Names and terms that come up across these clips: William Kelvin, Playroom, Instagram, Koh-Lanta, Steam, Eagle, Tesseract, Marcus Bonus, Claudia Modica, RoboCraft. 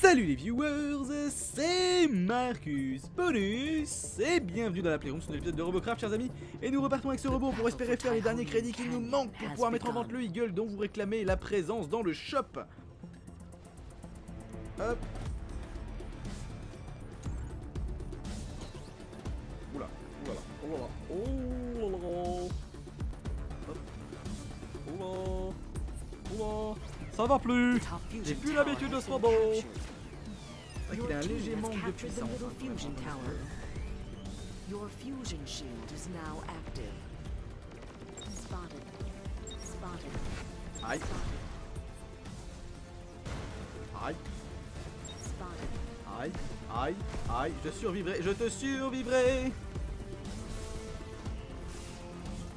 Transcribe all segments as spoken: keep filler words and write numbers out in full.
Salut les viewers, c'est Marcus Bonus et bienvenue dans la Playroom sur l'épisode de RoboCraft, chers amis. Et nous repartons avec ce robot pour espérer faire les derniers crédits qui nous manquent pour pouvoir mettre en vente le Eagle dont vous réclamez la présence dans le shop. Hop. Oula, oulala, oulala, oulala. Hop. Oula, oula. Ça va plus! J'ai plus l'habitude de ce robot! C'est vrai qu'il a un léger manque de puissance. Aïe! Aïe! Aïe! Aïe! Aïe! Je te survivrai! Je te survivrai!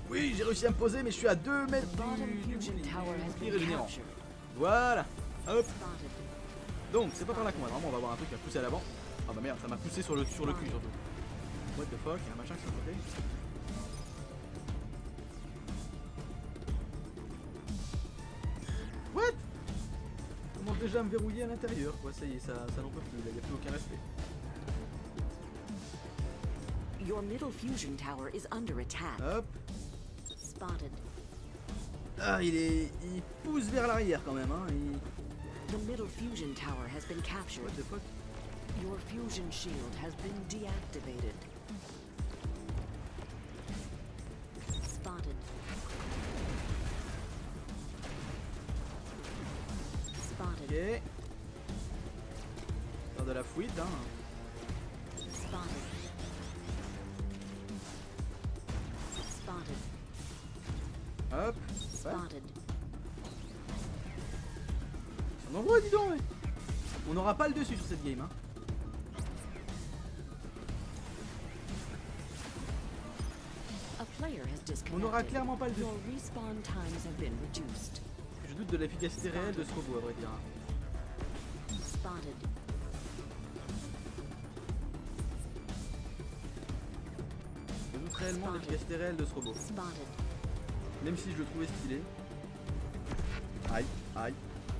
Oui, j'ai réussi à me poser, mais je suis à deux mètres du pire régénérant. Voilà, hop. Donc c'est pas par là qu'on va, normalement on va avoir un truc qui va pousser à l'avant. Ah bah merde, ça m'a poussé sur le, sur le cul surtout. What the fuck, il y a un machin qui s'est côté. What? On commence déjà à me verrouiller à l'intérieur quoi, ça y est, ça, ça n'en peut plus, il n'y a plus aucun respect. Your middle fusion tower is under attack. Hop. Spotted. Ah, il est... il pousse vers l'arrière quand même, hein, il... The middle fusion tower has been captured. What the fuck? Your fusion shield has been deactivated. Spotted. Spotted. Ok. Faire de la fuite, hein. Spotted. Hop, ouais. Ils sont nombreux, dis donc, mais... On n'aura pas le dessus sur cette game, hein. On n'aura clairement pas le dessus. Je doute de l'efficacité réelle de ce robot, à vrai dire. Je doute réellement de l'efficacité réelle de ce robot. Même si je le trouvais stylé. Aïe, aïe.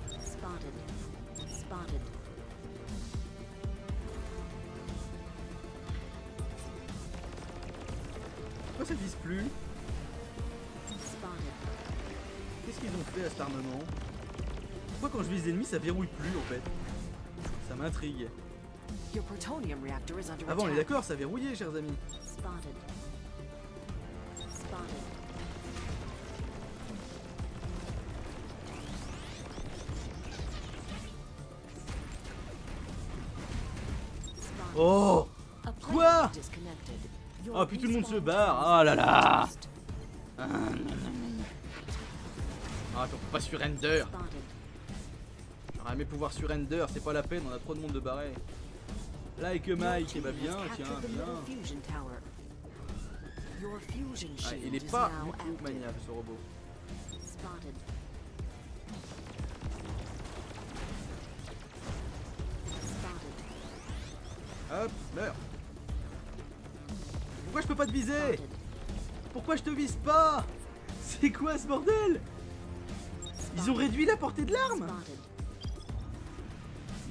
Spotted. Spotted. Pourquoi ça vise plus? Qu'est-ce qu'ils ont fait à cet armement? Pourquoi quand je vise l'ennemi ça verrouille plus en fait? Ça m'intrigue. Avant, on est d'accord, ça verrouillait, chers amis. Spotted. Spotted. Oh! Quoi? Oh, puis tout le monde se barre! Oh là là! Ah, on peut pas surrender! J'aurais aimé pouvoir surrender, c'est pas la peine, on a trop de monde de barré. Like Mike, et bah bien, tiens, bien. Ah, il est pas du tout maniable ce robot. Hop, meurs. Pourquoi je peux pas te viser? Pourquoi je te vise pas? C'est quoi ce bordel? Ils ont réduit la portée de l'arme?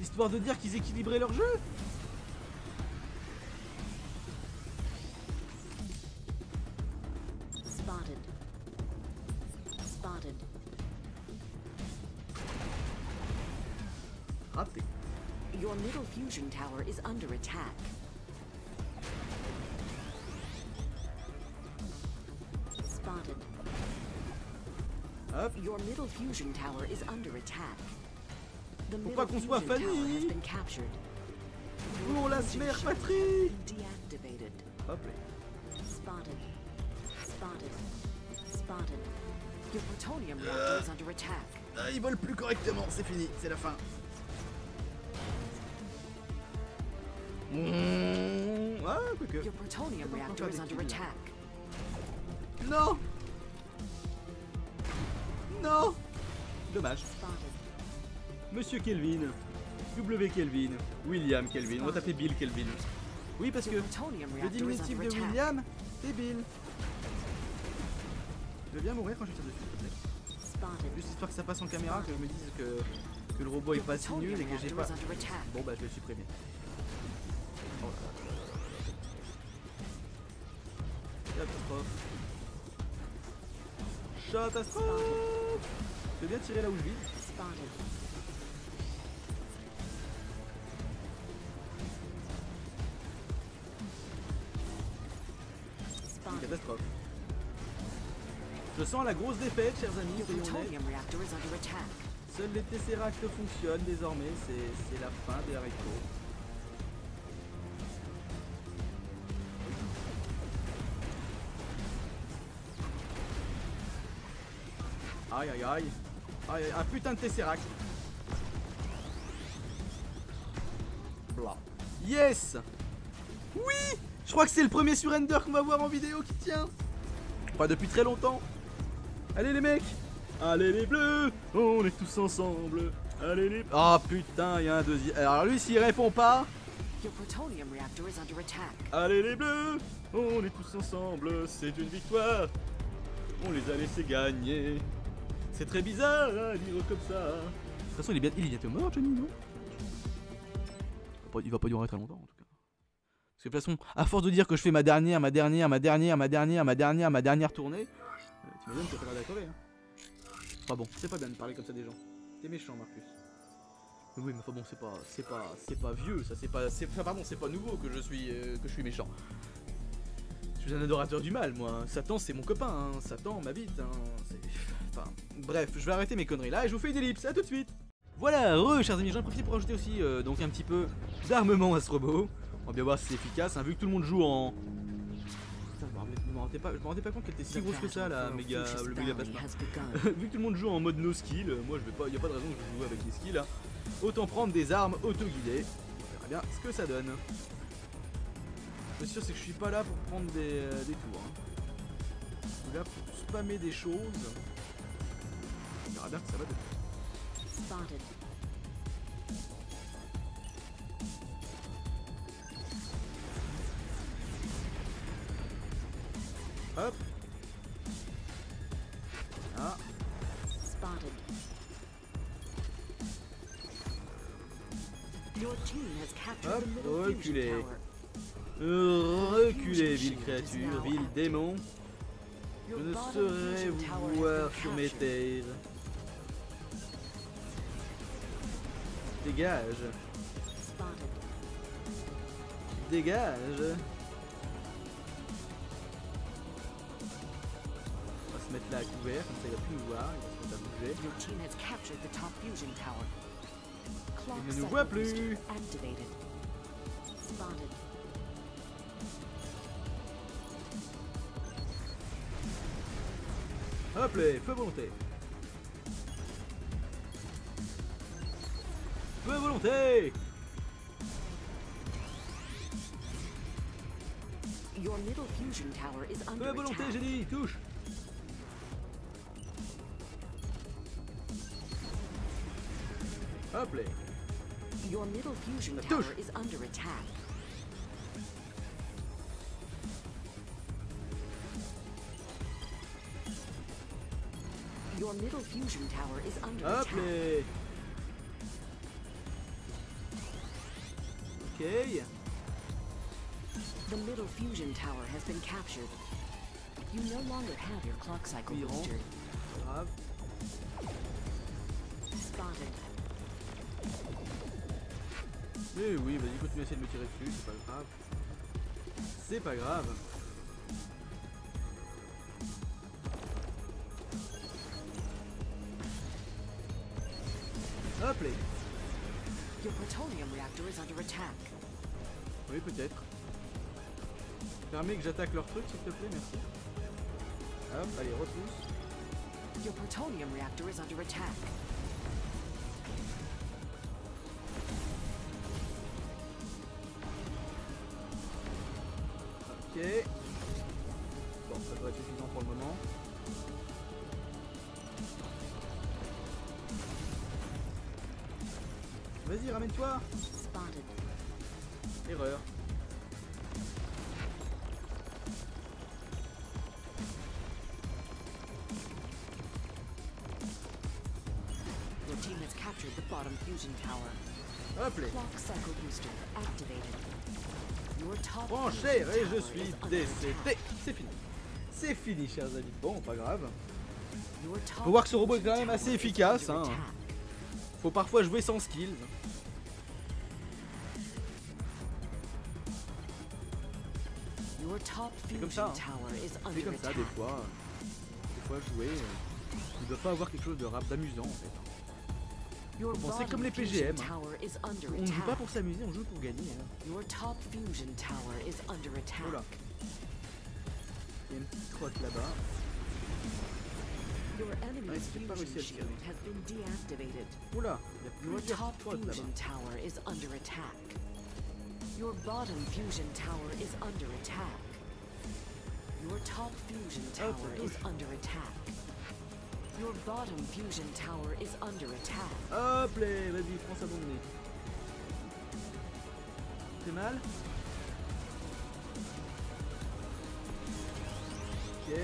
Histoire de dire qu'ils équilibraient leur jeu? Raté. Your middle fusion tower is under attack. Spotted. Hop. Your middle fusion tower is under attack. The middle fusion tower has been captured. Pour la mère patrie. Deactivated. Hop. Spotted. Spotted. Spotted. Your plutonium reactor is under attack. Ah, ils volent plus correctement, c'est fini, c'est la fin. Mmh. Ah, que... Non. Non. Dommage. Monsieur Kelvin, W Kelvin, William Kelvin, on va taper Bill Kelvin. Oui, parce que le diminutif de William, c'est Bill. Je veux bien mourir quand je tire dessus, s'il te plaît. Juste histoire que ça passe en caméra, que je me dise que que le robot est pas si nul et que j'ai pas... Bon bah je vais le supprimer. Catastrophe. Catastrophe. Je vais bien tirer là où je vis. Une catastrophe. Je sens la grosse défaite, chers amis, soyons honnêtes. Seuls les Tesseract fonctionnent désormais, c'est la fin des haricots. Aïe aïe aïe. Aïe, un putain de Tesseract. Blah. Yes. Oui. Je crois que c'est le premier surrender qu'on va voir en vidéo qui tient. Enfin depuis très longtemps. Allez les mecs. Allez les bleus. On est tous ensemble. Allez les... Oh putain, il y a un deuxième. Alors lui s'il répond pas... Allez les bleus. On est tous ensemble. C'est une victoire. On les a laissés gagner. C'est très bizarre à dire comme ça. De toute façon, il est bien, il est bientôt mort, Johnny, non? Il va pas durer très longtemps, en tout cas. Parce que de toute façon, à force de dire que je fais ma dernière, ma dernière, ma dernière, ma dernière, ma dernière, ma dernière tournée, euh, t'imagines que t'as l'air d'accorder, hein. Enfin bon, c'est pas bien de parler comme ça des gens. T'es méchant, Marcus. Oui, mais enfin bon, c'est pas, c'est pas, c'est pas vieux, ça, c'est pas, c'est, enfin, pardon, c'est pas nouveau que je suis, euh, que je suis méchant. Je suis un adorateur du mal, moi. Satan, c'est mon copain, hein. Satan m'habite, hein. C'est... Enfin, bref, je vais arrêter mes conneries là et je vous fais une ellipse, à tout de suite. Voilà, re, chers amis, j'en profite pour ajouter aussi euh, donc un petit peu d'armement à ce robot. On va bien voir si c'est efficace, hein, vu que tout le monde joue en... Putain, je me rendais pas, je me rendais pas compte qu'elle était si grosse que ça, la méga, le méga plasma. Vu que tout le monde joue en mode no skill, euh, moi je vais pas, y a pas de raison que je joue avec des skills, là. Autant prendre des armes auto-guidées, on verra bien ce que ça donne. Le sûr c'est que je suis pas là pour prendre des, euh, des tours, hein. Je suis là pour spammer des choses. Ah bien, ça va de... Hop. Ah. Spotted. Hop, reculez. Reculez, ville créature, ville démon. Je ne saurais vous voir sur mes terres. Dégage. Dégage. On va se mettre là à couvert, comme ça il va plus nous voir, il va se mettre à bouger. Il ne nous voit plus. Hop là, feu volonté. Feu volonté. Feu volonté, j'ai dit, touche. Hop là. La touche. Hop là. Okay. The middle fusion tower has been captured. You no longer have your clock cycle booster. Spotted. Mais oui, vas-y, continue à essayer de me tirer dessus, c'est pas grave. C'est pas grave. Hop là. Your plutonium reactor is under attack. Oui, peut-être. Permets que j'attaque leur truc, s'il te plaît, merci. Hop, allez, repousse. Your plutonium reactor is under attack. Ok. Bon, ça devrait être suffisant pour le moment. Vas-y, ramène-toi. Erreur. team has captured the bottom fusion tower. Appelé. Branché et je suis décédé. C'est fini. C'est fini, chers amis. Bon, pas grave. Faut voir que ce robot est quand même assez efficace. Hein. Faut parfois jouer sans skills. C'est comme ça. Hein. C'est comme ça des fois. Des fois jouer, euh, il ne doit pas avoir quelque chose de rap d'amusant en fait. Bon, c'est comme les P G M, hein. On ne joue pas pour s'amuser, on joue pour gagner. Hein. Voilà. Il y a une petite crotte là-bas. Ah, est-ce qu'il n'a pas réussi à le tirer ? Oula, il y a plusieurs crottes là-bas. Hop, oui. Your bottom fusion tower is under attack. Hop, les, vas-y, prends ça dans le nez. T'es mal? Ok.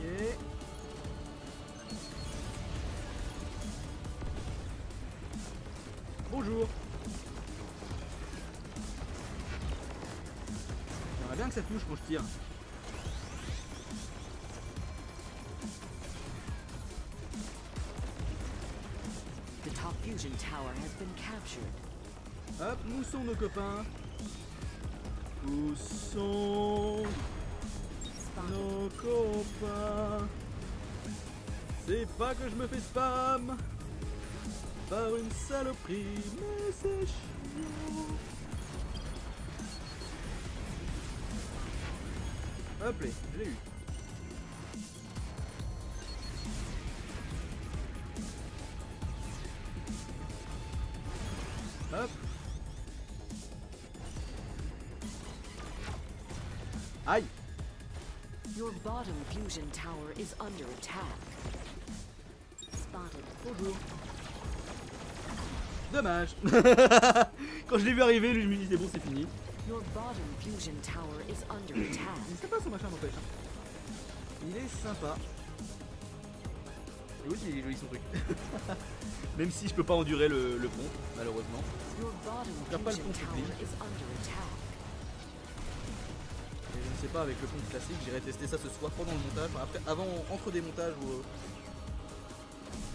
Ok. Bonjour. Bien que ça touche quand je tire. The top fusion tower has been captured. Hop, moussons nos copains. Moussons nos copains. C'est pas que je me fais spam par une saloperie, mais c'est chiant. Hop, je l'ai eu. Hop. Aïe. Your bottom fusion tower is under attack. Spotted. Bonjour. Dommage. Quand je l'ai vu arriver, lui, je me disais bon, c'est fini. Your bottom fusion tower is under attack. Il est sympa son machin n'empêche. Il est sympa. Et oui, il est joli son truc. Même si je peux pas endurer le, le pont, malheureusement. On perd pas le pont public. Et je ne sais pas avec le pont classique, j'irai tester ça ce soir pendant le montage. Enfin, après, avant, entre des montages ou. Euh...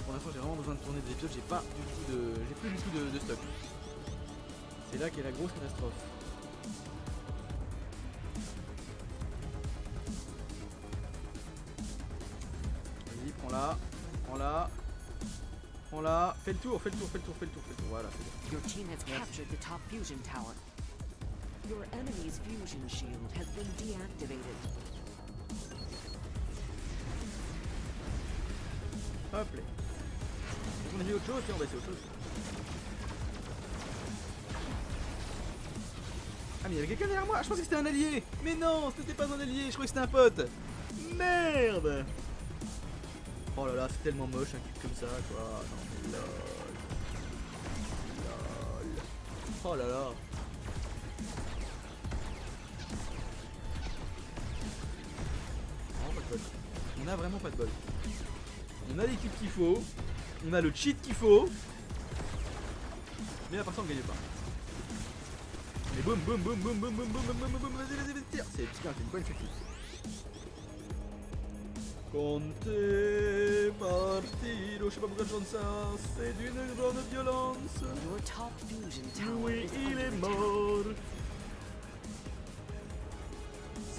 Pour l'instant, j'ai vraiment besoin de tourner des épisodes. J'ai pas du tout de, j'ai plus du tout de, de stock. C'est là qu'est la grosse catastrophe. Là, prends là, prends là, fais le tour, fais le tour, fais le tour, fais le tour, fais le tour, voilà, c'est bon. Your team has captured the top fusion tower. Your enemy's fusion shield has been deactivated. Hop là. On a vu autre chose, tiens, on va essayer autre chose. Ah mais il y avait quelqu'un derrière moi, je pensais que c'était un allié. Mais non, c'était pas un allié, je croyais que c'était un pote. Merde. Oh là là, c'est tellement moche un cube comme ça quoi. Non mais lol. Lol. Oh là là. Oh, pas de bol. On a vraiment pas de bol. On a les cubes qu'il faut. On a le cheat qu'il faut. Mais à part ça on gagne pas. Mais boum boum boum boum boum boum boum boum boum boum. Vas-y vas-y vas-y tire. C'est putain, c'est une bonne chute. Comptez partiro, je sais pas pourquoi je chante ça, c'est d'une grande violence. Oui, il est mort.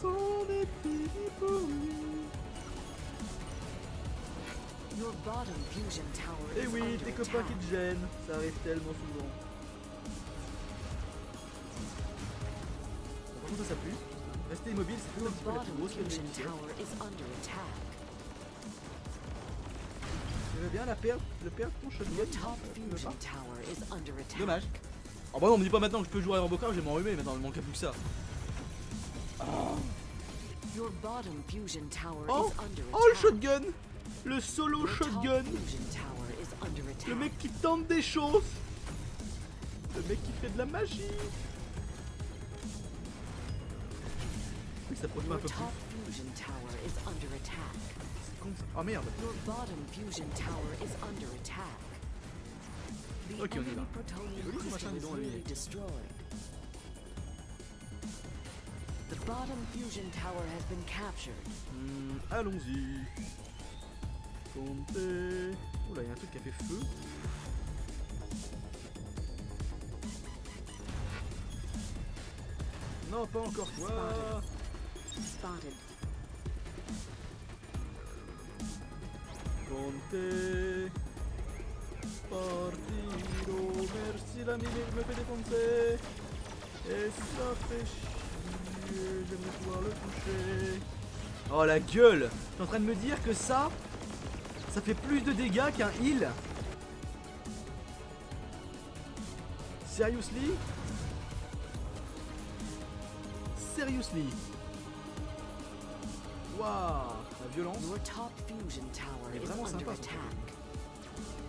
Son épée pour lui. Et oui, tes copains qui te gênent, ça arrive tellement souvent. Par contre, ça pue. Restez immobile, c'est toujours un petit peu la plus grosse que je veux bien la perdre, le perdre ton chevalier. Dommage. Oh bah non, on me dit pas maintenant que je peux jouer à RoboCraft, je vais m'enrhumer maintenant, il me manque plus que ça. Oh, oh, oh le shotgun. Le solo shotgun. Le mec qui tente des choses. Le mec qui fait de la magie. mais ça produit un peu plus. C'est con ça. Oh merde. Ok, on est là. C'est joli ce machin, dis donc, lui. Hmm, allons-y. Comptez. Oula, il y a un truc qui a fait feu. Non, pas encore toi. Comptez. Partiro, merci l'ami, il me fait défoncer. Et ça fait chier, j'aimerais pouvoir le toucher. Oh la gueule! T'es en train de me dire que ça, ça fait plus de dégâts qu'un heal? Seriously? Seriously? Waouh, la violence. Elle est vraiment sympa.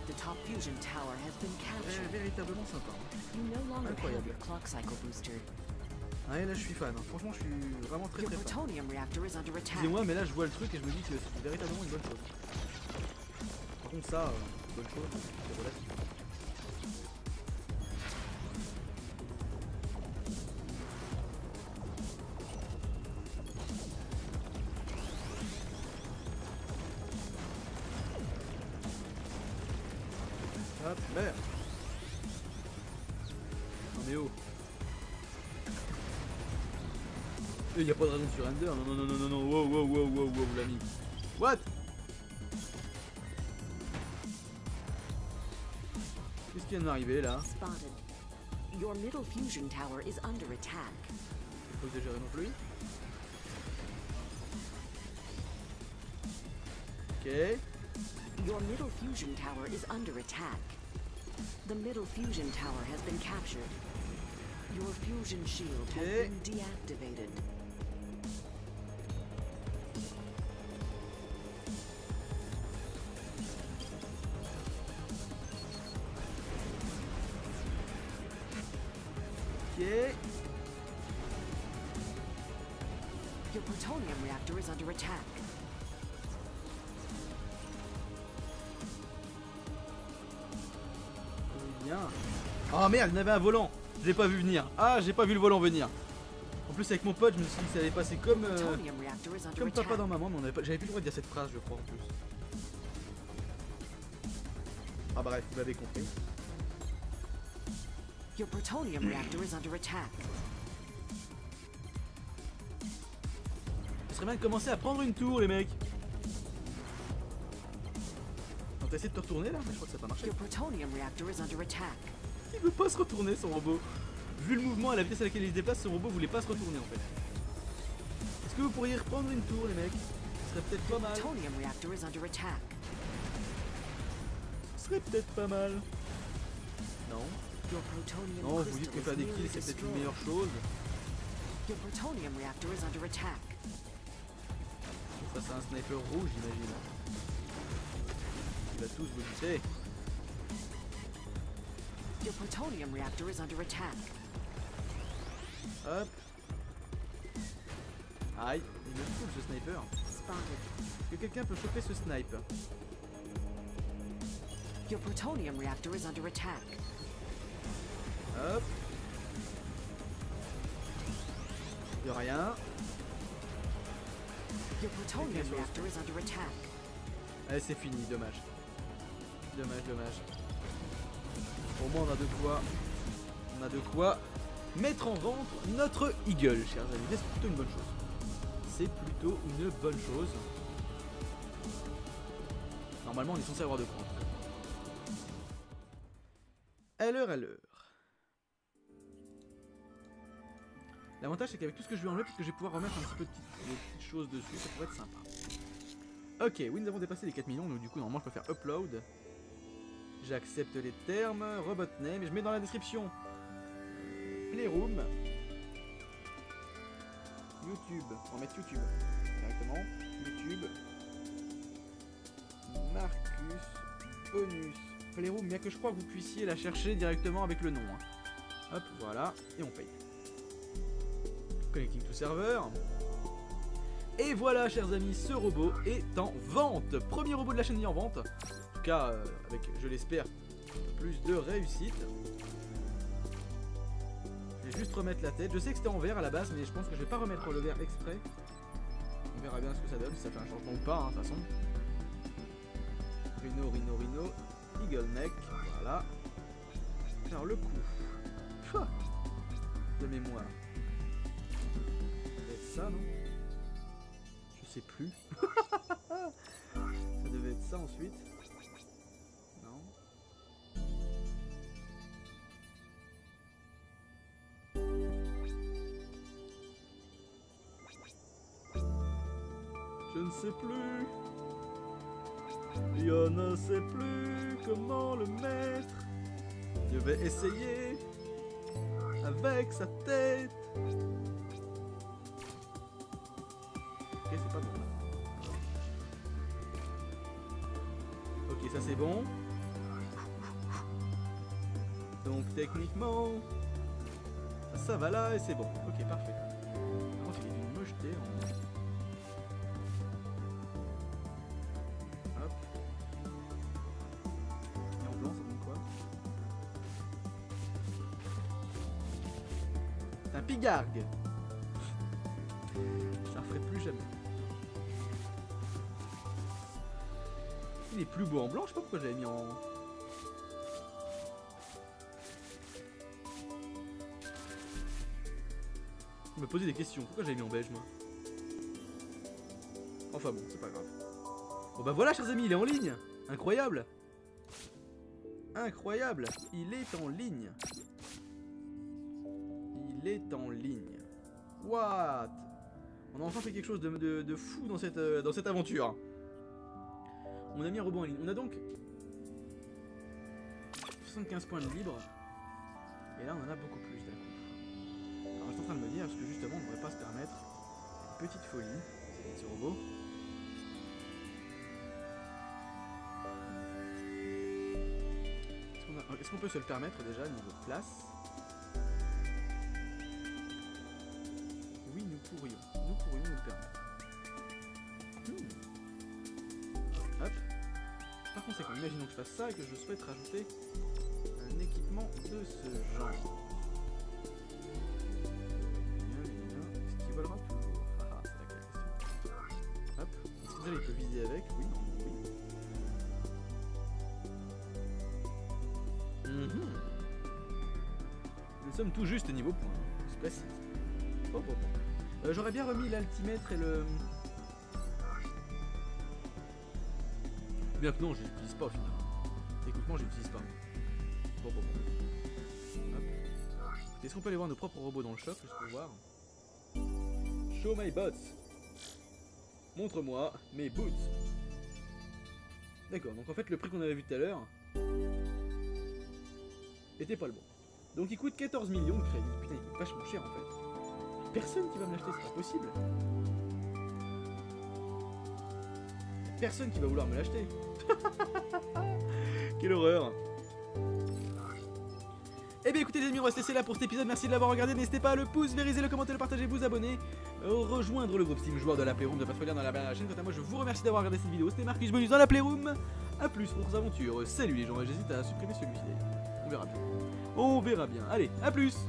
The top fusion tower has been captured. Véritablement sympa. Incroyable. Ah et là je suis fan, hein. Franchement je suis vraiment très très fan. Excusez-moi mais là je vois le truc et je me dis que c'est véritablement une bonne chose. Par contre ça, euh, bonne chose, c'est relatif. Hop, merde. Non mais oh. Il n'y a pas de raison de surrender. Non, non, non, non, non, non. Wow, wow, wow, wow, wow, l'ami. What? Qu'est-ce qui vient de m'arriver là? Your middle fusion tower is under attack. Je peux gérer non plus. Ok. Your middle fusion tower is under attack. The middle fusion tower has been captured. Your fusion shield has been deactivated. Okay. Your plutonium reactor is under attack. Ah merde, il y avait un volant. Je l'ai pas vu venir. Ah, j'ai pas vu le volant venir. En plus avec mon pote, je me suis dit que ça allait passer comme euh, comme papa dans maman, mais j'avais plus le droit de dire cette phrase, je crois en plus. Ah bref, vous l'avez compris. Your plutonium reactor is under attack. Ce serait bien de commencer à prendre une tour, les mecs. On t'a essayé de te retourner là, mais je crois que ça n'a pas marché. Your plutonium reactor is under attack. Il veut pas se retourner son robot. Vu le mouvement et la vitesse à laquelle il se déplace, son robot voulait pas se retourner en fait. Est-ce que vous pourriez reprendre une tour les mecs? Ce serait peut-être pas mal. Ce serait peut-être pas mal. Non. Non, je vous dis que faire des kills c'est peut-être une meilleure chose. Ça c'est un sniper rouge j'imagine. Il va tous vous buter. Your plutonium reactor is under attack. Hop. Aïe, il me fout ce sniper. Est-ce que quelqu'un peut choper ce sniper? Your plutonium reactor is under attack. Hop. Y'a rien. Your plutonium reactor is under attack. Allez, c'est fini, dommage. Dommage, dommage. Au moins on a de quoi, on a de quoi mettre en vente notre Eagle, chers amis. C'est plutôt une bonne chose. C'est plutôt une bonne chose. Normalement on est censé avoir de quoi. À l'heure à l'heure. L'avantage c'est qu'avec tout ce que je vais enlever, parce que je vais pouvoir remettre un petit peu de petites choses dessus, ça pourrait être sympa. Ok, oui nous avons dépassé les quatre millions, donc du coup normalement je peux faire upload. J'accepte les termes, robot name, et je mets dans la description Playroom, YouTube, on va mettre YouTube directement, YouTube, Marcus Bonus, Playroom, bien que je crois que vous puissiez la chercher directement avec le nom. Hein. Hop, voilà, et on paye. Connecting to server. Et voilà, chers amis, ce robot est en vente. Premier robot de la chaîne mis en vente. En tout cas, euh, avec, je l'espère, plus de réussite. Je vais juste remettre la tête. Je sais que c'était en vert à la base, mais je pense que je vais pas remettre le vert exprès. On verra bien ce que ça donne, si ça fait un changement ou pas, hein, de toute façon. Rhino, Rhino, Rhino. Eagle neck, voilà. Alors le coup Pouah. de mémoire. Ça devait être ça, non? Je sais plus. Ça devait être ça ensuite. Non. Je ne sais plus. Je ne sais plus comment le mettre. Je vais essayer avec sa tête. Ok, c'est pas bon là. Ok, ça c'est bon. Donc techniquement, ça, ça va là et c'est bon. Ok, parfait. Par contre, il y a une mocheté en... Pigargue. Ça ferait plus jamais. Il est plus beau en blanc, je sais pas pourquoi j'avais mis en... Je me posais des questions, pourquoi j'avais mis en beige moi? Enfin bon, c'est pas grave. Bon bah voilà chers amis, il est en ligne. Incroyable. Incroyable, il est en ligne. Est en ligne. What? On a enfin fait quelque chose de, de, de fou dans cette, euh, dans cette aventure. On a mis un robot en ligne. On a donc soixante-quinze points de libre. Et là, on en a beaucoup plus d'un coup. Alors, je suis en train de me dire, parce que justement, on ne devrait pas se permettre une petite folie. C'est ce robot. Est-ce qu'on a... Est-ce qu'on peut se le permettre déjà niveau place? Nous pourrions, nous pourrions nous le permettre. Hmm. Hop. Par conséquent, imaginons que je fasse ça et que je souhaite rajouter un équipement de ce genre. Bien, bien. Est-ce qu'il volera plus haut? Ah, c'est la question. Hop. Est-ce que déjà il peut viser avec? Oui, non, oui. Mm-hmm. Nous sommes tout juste niveau point. On se précise. Oh, oh, oh. Euh, J'aurais bien remis l'altimètre et le... Bien que non, je l'utilise pas au final. Techniquement, je l'utilise pas. Bon, bon, bon. Est-ce qu'on peut aller voir nos propres robots dans le shop, juste pour voir? Show my bots. Montre-moi mes boots. D'accord, donc en fait, le prix qu'on avait vu tout à l'heure... était pas le bon. Donc il coûte quatorze millions de crédits. Putain, il coûte vachement cher en fait. Personne qui va me l'acheter, c'est pas possible. Personne qui va vouloir me l'acheter. Quelle horreur. Eh bien écoutez les amis, on va se laisser là pour cet épisode. Merci de l'avoir regardé. N'hésitez pas à le pouce, vériser, le commenter, le partager, vous abonner, rejoindre le groupe Steam joueur de la Playroom, de pas se dans la banane de la chaîne. Quant à moi, je vous remercie d'avoir regardé cette vidéo. C'était Marcus Bonus dans la Playroom. A plus pour vos aventures. Salut les gens, j'hésite à supprimer celui-ci. On verra bien. On verra bien. Allez, à plus.